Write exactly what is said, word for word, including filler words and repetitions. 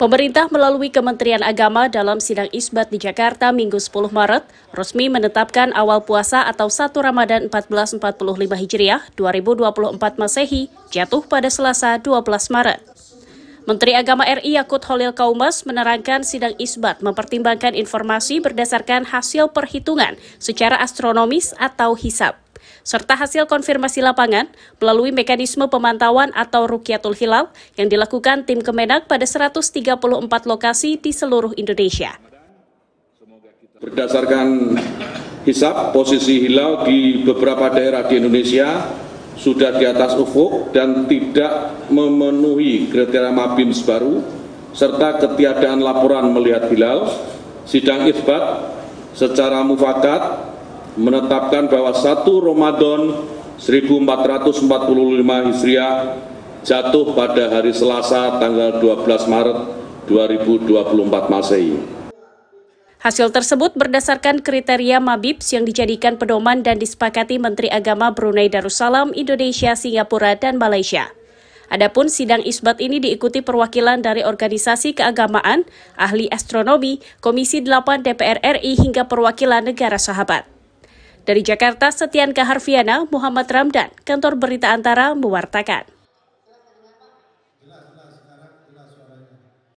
Pemerintah melalui Kementerian Agama dalam Sidang Isbat di Jakarta Minggu sepuluh Maret resmi menetapkan awal puasa atau satu Ramadhan seribu empat ratus empat puluh lima Hijriah dua ribu dua puluh empat Masehi jatuh pada Selasa dua belas Maret. Menteri Agama R I Yaqut Cholil Qoumas menerangkan Sidang Isbat mempertimbangkan informasi berdasarkan hasil perhitungan secara astronomis atau hisab, serta hasil konfirmasi lapangan melalui mekanisme pemantauan atau Rukyatul Hilal yang dilakukan tim Kemenag pada seratus tiga puluh empat lokasi di seluruh Indonesia. Berdasarkan hisab, posisi hilal di beberapa daerah di Indonesia sudah di atas ufuk dan tidak memenuhi kriteria MABIMS baru, serta ketiadaan laporan melihat hilal. Sidang Isbat secara mufakat menetapkan bahwa satu Ramadhan seribu empat ratus empat puluh lima Hijriah jatuh pada hari Selasa tanggal dua belas Maret dua ribu dua puluh empat Masehi. Hasil tersebut berdasarkan kriteria MABIMS yang dijadikan pedoman dan disepakati Menteri Agama Brunei Darussalam, Indonesia, Singapura, dan Malaysia. Adapun sidang isbat ini diikuti perwakilan dari organisasi keagamaan, ahli astronomi, Komisi delapan D P R R I hingga perwakilan negara sahabat. Dari Jakarta, Setyanka Harviana, Muhammad Ramdan, Kantor Berita Antara mewartakan.